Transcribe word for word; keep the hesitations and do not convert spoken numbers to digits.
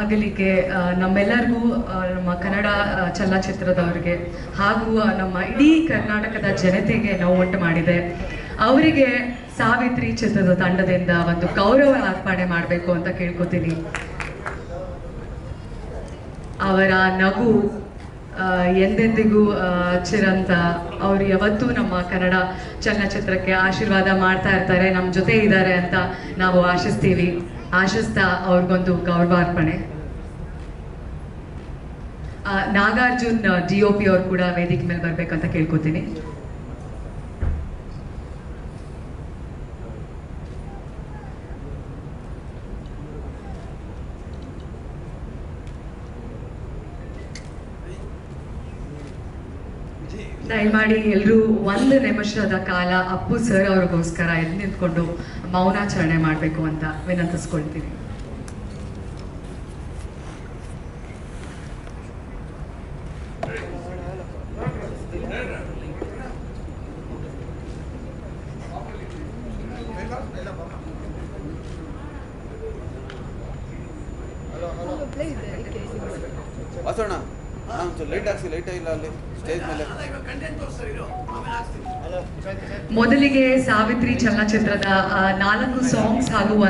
ಆಗಲಿಕ್ಕೆ ನಮ್ಮೆಲ್ಲರಿಗೂ ನಮ್ಮ ಕನ್ನಡ ಚಲನಚಿತ್ರದವರಿಗೆ ಹಾಗೂ ನಮ್ಮ ಇಡಿ ಕರ್ನಾಟಕದ ಜನತೆಗೆ ನೋಟ್ ಮಾಡಿದೆ ಅವರಿಗೆ ಸಾವಿತ್ರಿ ಚಿತ್ರದ ತಂಡದಿಂದ ಒಂದು ಗೌರವ ಅರ್ಪಣೆ ಮಾಡಬೇಕು ಅಂತ ಕೇಳ್ಕೊತೀನಿ ಅವರ ನಗು ಎಂದೆಂದಿಗೂ ಚಿರಂತ ಅವರು ಯಾವತ್ತೂ ನಮ್ಮ ಕನ್ನಡ ಚಲನಚಿತ್ರಕ್ಕೆ ಆಶೀರ್ವಾದ ಮಾಡ್ತಾ ಇರ್ತಾರೆ ನಮ್ಮ ಜೊತೆ ಇದ್ದಾರೆ ಅಂತ ನಾವು ಆಶಿಸ್ತೀವಿ ಆಶಿಸ್ತಾ ಅವರಿಗೊಂದು ಗೌರವಾರ್ಪಣೆ ನಾಗಾರ್ಜುನ್ ಡಿಒಪಿ ಅವರು ಕೂಡ ವೇದಿಕೆ ಮೇಲೆ ಬರಬೇಕು ಅಂತ ಕೇಳ್ಕೊತೀನಿ ದಯಮಾಡಿ ಎಲ್ಲರೂ ಒಂದು ನಿಮಿಷದ ಕಾಲ ಅಪ್ಪು ಸರ್ ಅವರಿಗೋಸ್ಕರ ಎದ್ದು ನಿಂತ್ಕೊಂಡು ಮೌನಾಚರಣೆ ಮಾಡಬೇಕು ಅಂತ ವಿನಂತಿಸ್ಕೊಳ್ತೀನಿ ಮೊದಲಿಗೆ ಸಾವಿತ್ರಿ ಚಲನಚಿತ್ರದ ನಾಲ್ಕು ಸಾಂಗ್ಸ್ ಹಾಗೂ